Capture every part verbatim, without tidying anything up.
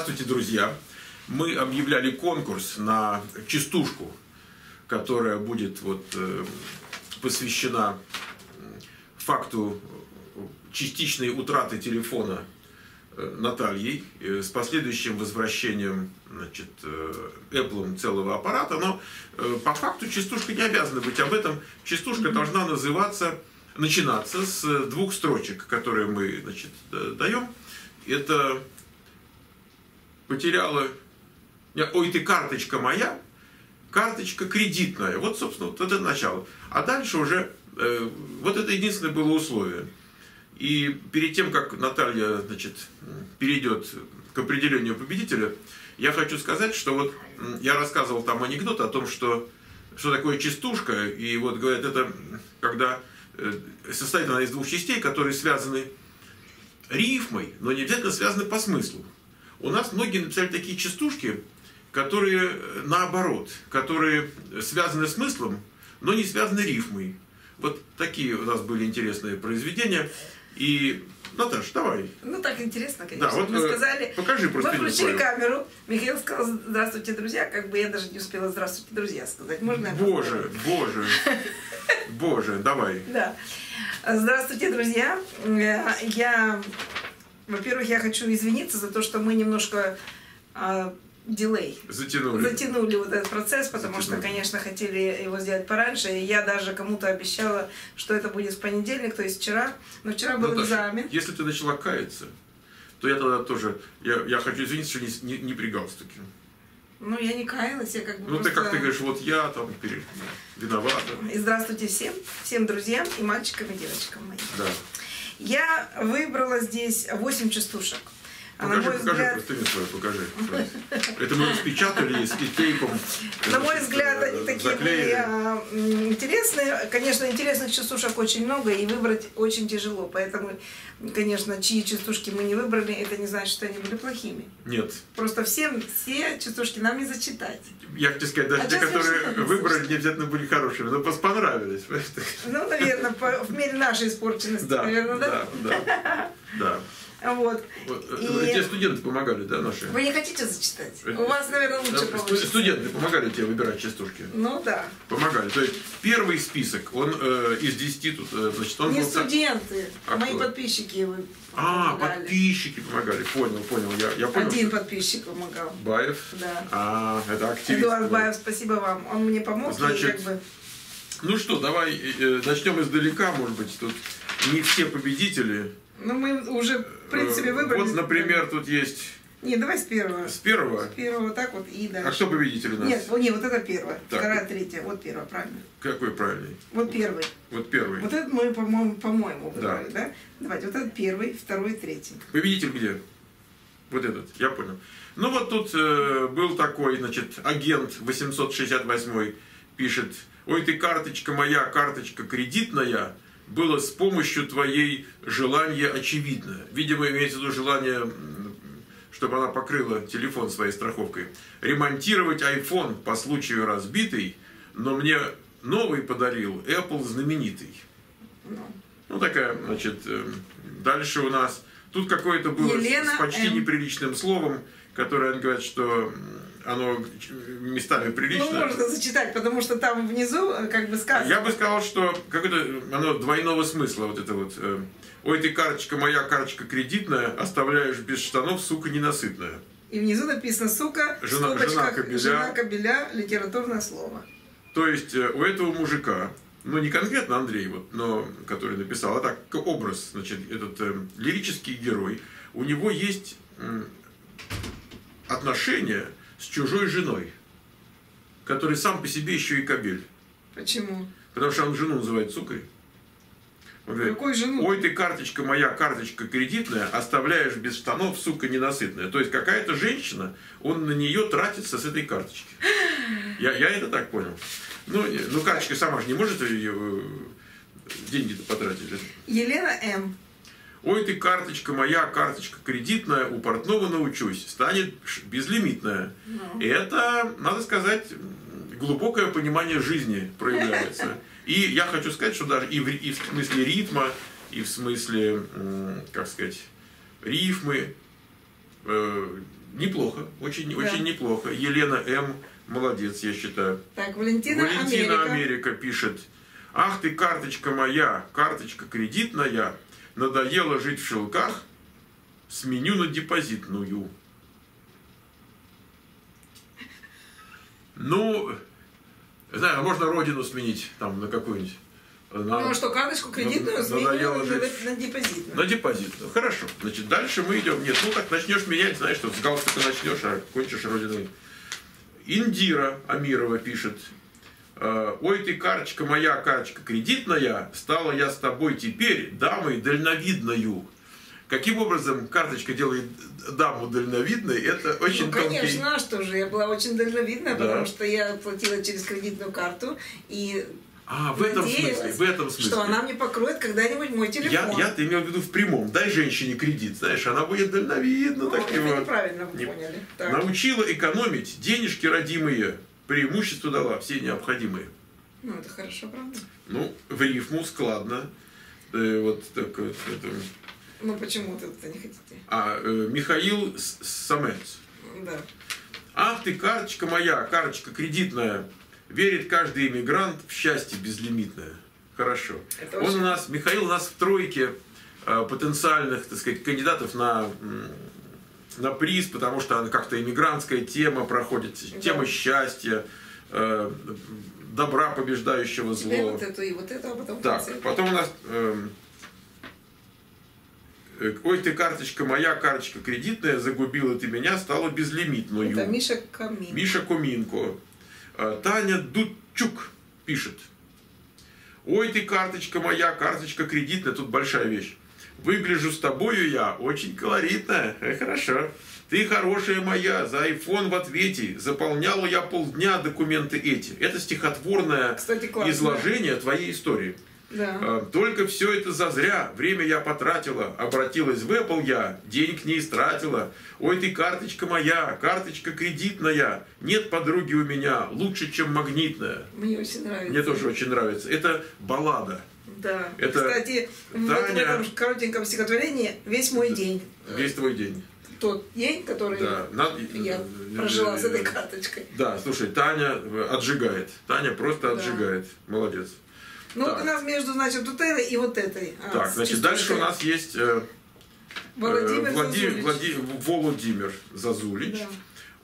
Здравствуйте, друзья! Мы объявляли конкурс на частушку, которая будет вот, э, посвящена факту частичной утраты телефона Натальей с последующим возвращением значит, Apple целого аппарата. Но по факту частушка не обязана быть об этом. Частушка должна называться, начинаться с двух строчек, которые мы значит, даем. Это потеряла... Ой, ты карточка моя, карточка кредитная. Вот, собственно, вот это начало. А дальше уже... Вот это единственное было условие. И перед тем, как Наталья значит, перейдет к определению победителя, я хочу сказать, что вот я рассказывал там анекдот о том, что, что такое частушка. И вот говорят, это когда состоит она из двух частей, которые связаны рифмой, но не обязательно связаны по смыслу. У нас многие написали такие частушки, которые наоборот, которые связаны смыслом, но не связаны рифмой. Вот такие у нас были интересные произведения. И, Наташа, давай. Ну, так интересно, конечно. Да, вот мы сказали. Покажи просто. Мы включили камеру. Михаил сказал, здравствуйте, друзья. Как бы я даже не успела здравствуйте, друзья, сказать. Можно? Боже, боже, боже, давай. Да. Здравствуйте, друзья. Я, во-первых, я хочу извиниться за то, что мы немножко дилей. Затянули. Затянули вот этот процесс, потому Затянули. что, конечно, хотели его сделать пораньше. И я даже кому-то обещала, что это будет в понедельник, то есть вчера. Но вчера был Наташа, экзамен. Если ты начала каяться, то я тогда тоже... Я, я хочу извиниться, что не, не, не при галстуке. Ну, я не каялась, я как бы Ну, просто... ты как ты говоришь, вот я там перед... виновата. И здравствуйте всем, всем друзьям и мальчикам, и девочкам моим. Да. Я выбрала здесь восемь частушек. Покажи, покажи, взгляд... простыми свою, покажи. Это мы распечатали с тейпом. На мой взгляд, они такие были интересные. Конечно, интересных частушек очень много, и выбрать очень тяжело. Поэтому, конечно, чьи частушки мы не выбрали, это не значит, что они были плохими. Нет. Просто всем, все частушки нам не зачитать. Я хочу сказать, даже а те, которые выбрали, не обязательно были хорошими, но понравились. Ну, наверное, по, в мере нашей испорченности, да, наверное, да? Да, да, да. Вот. И... Те студенты помогали, да, наши? Вы не хотите зачитать? У вас, наверное, лучше получится. Студенты помогали тебе выбирать частушки? Ну да. Помогали. То есть первый список, он э, из десяти тут, э, значит, он Не был... студенты, а мои кто? подписчики его А, помогали. подписчики помогали. Понял, понял. Я, я понял, Один что... подписчик помогал. Баев? Да. А, это активист. Эдуард Баев, спасибо вам. Он мне помог. Значит, и как бы... ну что, давай э, начнем издалека, может быть, тут не все победители... Ну, мы уже, в принципе, выбрали. Вот, например, тут есть... Не, давай с первого. С первого? С первого, так вот, и дальше. А кто победитель у нас? Нет, не, вот это первое. Так. Вторая, третья. Вот первая, правильно. Какой правильный? Вот первый. Вот первый. Вот этот мы, по-моему, по-моему, выбрали, да? да? Давайте, вот этот первый, второй, третий. Победитель где? Вот этот, я понял. Ну, вот тут э, был такой, значит, агент восемьсот шестьдесят восьмой пишет: «Ой, ты карточка моя, карточка кредитная». Было с помощью твоей желание очевидное. Видимо, имеется в виду желание, чтобы она покрыла телефон своей страховкой. Ремонтировать iPhone по случаю разбитый, но мне новый подарил Apple знаменитый. Ну, такая, значит, дальше у нас... Тут какое-то было Елена с почти М. неприличным словом, которое они говорят, что... Оно местами прилично. Ну, можно зачитать, потому что там внизу как бы сказано. Я бы сказал, что какое-то оно двойного смысла. Вот это вот. Ой, ты карточка моя, карточка кредитная, оставляешь без штанов, сука ненасытная. И внизу написано, сука, жена, жена, кобеля, жена кобеля, литературное слово. То есть у этого мужика, ну не конкретно Андрей, вот, но, который написал, а так образ, значит, этот э, лирический герой, у него есть э, отношения с чужой женой, который сам по себе еще и кобель. Почему? Потому что он жену называет сукой. Он говорит: какой жену? Ой, ты карточка моя, карточка кредитная, оставляешь без штанов, сука ненасытная. То есть какая-то женщина, он на нее тратится с этой карточки. Я, я это так понял. Ну, ну, карточка сама же не может деньги-то потратить. Елена М. Ой, ты карточка моя, карточка кредитная, у Портнова научусь, станет безлимитная. Ну. Это, надо сказать, глубокое понимание жизни проявляется. И я хочу сказать, что даже и в, и в смысле ритма, и в смысле, как сказать, рифмы, э, Неплохо, очень, да. очень неплохо. Елена М. молодец, я считаю. Так, Валентина, Валентина Америка. Америка пишет. Ах ты, карточка моя, карточка кредитная, надоело жить в шелках, сменю на депозитную. Ну, знаю, можно родину сменить там на какую-нибудь. На, ну что, карточку кредитную сменила на депозитную. На депозитную. Хорошо. Значит, дальше мы идем. Нет, ну так начнешь менять, знаешь, что с галстука начнешь, а кончишь родиной. Индира Амирова пишет. Ой ты, карточка моя, карточка кредитная, стала я с тобой теперь дамой дальновидною. Каким образом карточка делает даму дальновидной, это очень ну, конечно, тонкий... конечно, что же, я была очень дальновидна, да. потому что я платила через кредитную карту и... А, в этом смысле, в этом смысле. Что она мне покроет когда-нибудь мой телефон. Я, я ты имел в виду в прямом. Дай женщине кредит, знаешь, она будет дальновидна. Ну, так его... правильно вы поняли. Так. Научила экономить, денежки родимые, преимущество дала, все необходимые. Ну, это хорошо, правда? Ну, в рифму, складно. Э, вот так вот. Это... Ну, почему ты это не хотите? А, э, Михаил Самец. Да. Ах ты, карточка моя, карточка кредитная. Верит каждый иммигрант в счастье безлимитное. Хорошо. Это Он очень... у нас, Михаил, у нас в тройке э, потенциальных, так сказать, кандидатов на, на приз, потому что как-то иммигрантская тема проходит, да. тема счастья, э, добра, побеждающего зло. Теперь вот это и вот это, а потом... Так, концерт. Потом у нас... Э, Ой, ты, карточка моя, карточка кредитная, загубила ты меня, стала безлимитную. Это Миша Куминко. Миша Куминко. Таня Дудчук пишет. Ой, ты, карточка моя, карточка кредитная, тут большая вещь. Выгляжу с тобою я, очень колоритная, хорошо. Ты хорошая моя, за айфон в ответе, заполняла я полдня документы эти. Это стихотворное Кстати, изложение твоей истории. Да. Только все это зазря, время я потратила, обратилась в Apple я, денег не истратила. Ой ты, карточка моя, карточка кредитная, нет подруги у меня, лучше, чем магнитная. Мне очень нравится. Мне тоже очень нравится. Это баллада. Да. Это Кстати, Таня... вот в этом коротеньком стихотворении весь мой день. Весь твой день. Тот день, который да. я прожила с этой карточкой. Да, слушай, Таня отжигает. Таня просто отжигает. Да. Молодец. Ну, так. у нас между, значит, вот этой и вот этой. А, так, значит, дальше у нас есть э, Владимир, Владимир, Зазулич. Владимир, Владимир Зазулич. Да.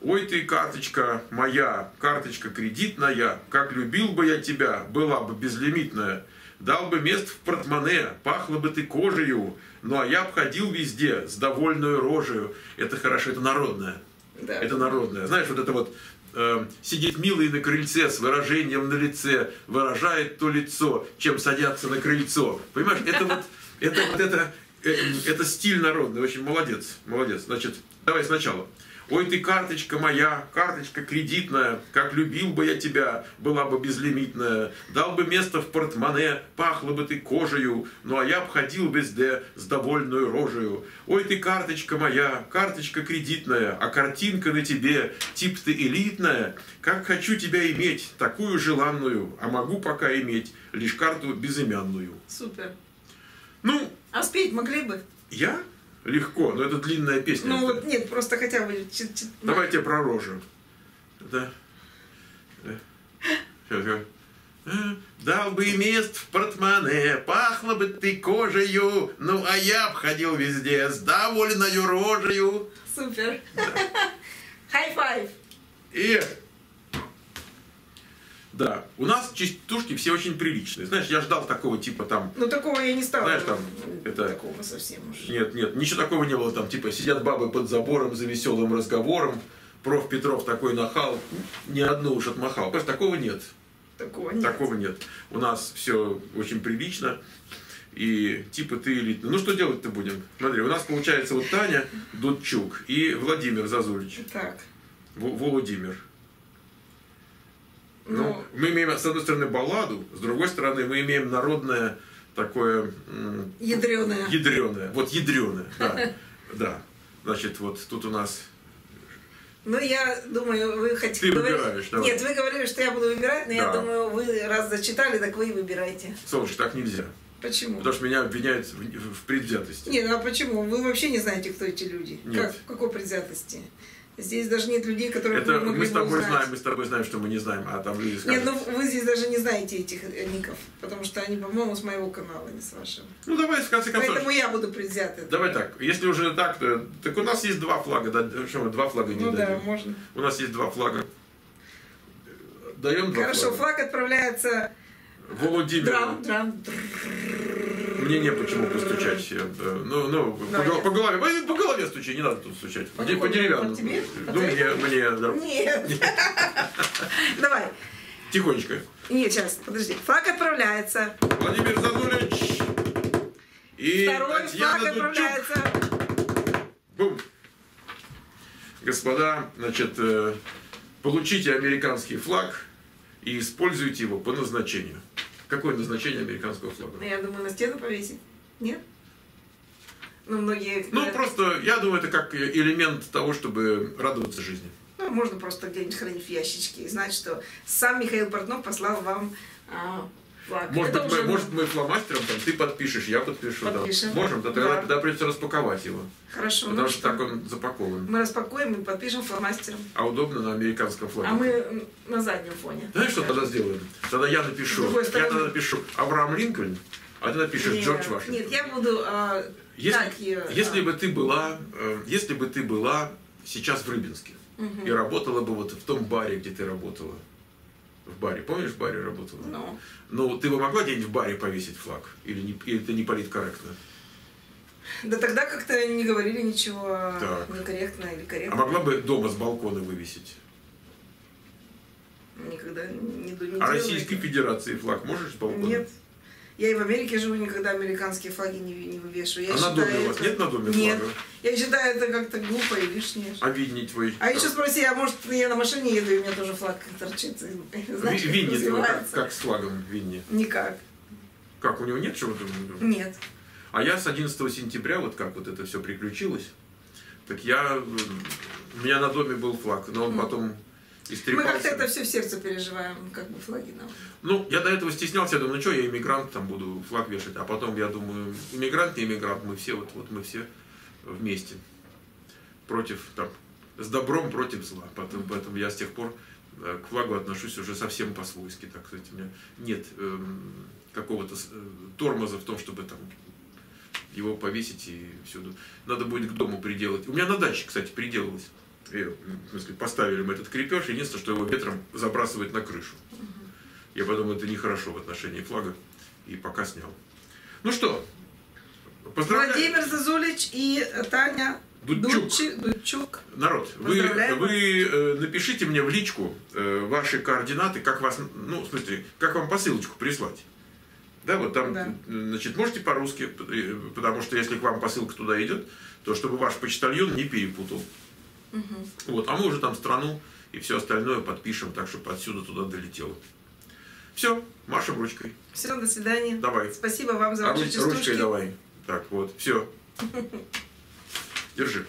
Ой ты, карточка моя, карточка кредитная, как любил бы я тебя, была бы безлимитная, дал бы мест в портмоне, пахла бы ты кожею, ну а я обходил везде с довольной рожею. Это хорошо, это народное. Да. Это народное. Знаешь, вот это вот... Сидит милый на крыльце с выражением на лице, выражает то лицо, чем садятся на крыльцо. Понимаешь, это вот это, вот это, это стиль народный, очень молодец, молодец. Значит, давай сначала. Ой ты, карточка моя, карточка кредитная, как любил бы я тебя, была бы безлимитная, дал бы место в портмоне, пахла бы ты кожею, ну а я обходил везде с довольную рожею. Ой ты, карточка моя, карточка кредитная, а картинка на тебе, тип ты элитная, как хочу тебя иметь, такую желанную, а могу пока иметь лишь карту безымянную. Супер. Ну. А спеть могли бы? Я? Легко, но это длинная песня. Ну вот нет, просто хотя бы... Давайте про рожу. Да. Да. Дал бы мест в портмоне, пахла бы ты кожею, ну а я обходил везде с довольною рожею. Супер. Хай-файв. Да. И... Да, у нас частушки все очень приличные. Знаешь, я ждал такого типа там... Ну, такого я не стал. Знаешь, там... Это... Такого совсем уже. Нет, нет, ничего такого не было там. Типа, сидят бабы под забором за веселым разговором. Проф Петров такой нахал. Ни одну уж отмахал. Просто такого нет. Такого нет. Такого нет. У нас все очень прилично. И типа ты элитный. Ну, что делать-то будем? Смотри, у нас получается вот Таня Дудчук и Владимир Зазулич. Так. Владимир. Ну, Но... мы имеем, с одной стороны, балладу, с другой стороны, мы имеем народное такое... Ядреное. Ядреное. Вот ядреное, да. да. Значит, вот тут у нас... Ну, я думаю, вы хотите... Ты говорить... выбираешь, давай. Нет, вы говорили, что я буду выбирать, но да. я думаю, вы раз зачитали, так вы и выбирайте. Солнышко, так нельзя. Почему? Потому что меня обвиняют в, в предвзятости. Нет, ну а почему? Вы вообще не знаете, кто эти люди. Нет. Как, какой предвзятости? Здесь даже нет людей, которые это мы, мы с тобой узнать. знаем, мы с тобой знаем, что мы не знаем, а там люди скажут. Нет, ну вы здесь даже не знаете этих ников, потому что они, по-моему, с моего канала, не с вашего. Ну давай, в конце концов. Поэтому я буду предвзят. Давай так, если уже так, то так у нас есть два флага, да, что мы два флага не ну, дадим. Ну да, можно. У нас есть два флага. Даем два. Хорошо, флага. флаг отправляется. Владимир. Драм, драм. Мне не почему постучать. Ну, ну, по, по голове. По голове стучи, не надо тут стучать. По, по деревянному. Ну, мне, мне, да. Нет. Давай. Тихонечко. Нет, сейчас, подожди. Флаг отправляется. Владимир Зазулич. И второй флаг отправляется. Бум. Господа, значит, получите американский флаг и используйте его по назначению. Какое назначение американского флага? Я думаю, на стену повесить. Нет? Ну, многие... Ну, просто, я думаю, это как элемент того, чтобы радоваться жизни. Ну, можно просто где-нибудь хранить в ящичке и знать, что сам Михаил Портнов послал вам а, флаг. Может быть, мы, может, мы фломастером, там, ты подпишешь, я подпишу. Подпишем. Да. Можем, да, тогда, да. тогда придется распаковать его. Хорошо. Потому ну, что, что так он запакован. Мы распакуем и подпишем фломастером. А удобно на американском флаге. А мы на заднем фоне. Знаешь, что тогда сделаем? Тогда я напишу. Я тогда напишу Авраам Линкольн, а ты напишешь нет, Джордж Вашингтон. Нет, я буду... А, если так, я, если да. бы ты была, если бы ты была сейчас в Рыбинске угу. и работала бы вот в том баре, где ты работала. В баре. Помнишь, в баре работала? No. Ну, ты бы могла где-нибудь в баре повесить флаг? Или, не, или это не политкорректно? Да тогда как-то не говорили ничего так. некорректно или корректно. А могла бы дома с балкона вывесить? Никогда не, не А делала. Российской Федерации флаг можешь с балкона? Нет. Я и в Америке живу, никогда американские флаги не, не вывешиваю. Я а считаю, на доме у вас это... нет на доме нет. флага? Я считаю, это как-то глупо и лишнее. А видни твой? А так. еще спроси, а может я на машине еду, и у меня тоже флаг торчит? Знаешь, винни твой как, как с флагом винни? Никак. Как, у него нет чего-то? Нет. А я с одиннадцатого сентября, вот как вот это все приключилось, так я... У меня на доме был флаг, но он mm. потом... Мы как-то это все в сердце переживаем, как бы флаги нам. Ну, я до этого стеснялся, я думаю, ну что, я иммигрант, там буду флаг вешать. А потом я думаю, иммигрант, не иммигрант, мы все, вот, вот мы все вместе. Против, там, с добром против зла. Потом, поэтому я с тех пор к флагу отношусь уже совсем по-свойски, так сказать. У меня нет э, какого-то тормоза в том, чтобы там его повесить и всюду. Надо будет к дому приделать. У меня на даче, кстати, приделалось. И, в смысле, поставили мы этот крепеж, единственное, что его ветром забрасывает на крышу. Угу. Я подумал, это нехорошо в отношении флага, и пока снял. Ну что, поздравляю. Владимир Зазулич и Таня Дудчук. Дудчук. Народ, вы, вы э, напишите мне в личку э, ваши координаты, как вас, ну, в смысле, как вам посылочку прислать. Да, вот там, да. значит, можете по-русски, потому что если к вам посылка туда идет, то чтобы ваш почтальон не перепутал. Угу. Вот, а мы уже там страну и все остальное подпишем, так чтобы отсюда туда долетело. Все, машем ручкой. Все, до свидания. Давай. Спасибо вам за ваши частушки. Ручкой давай. Так, вот, все. Держи.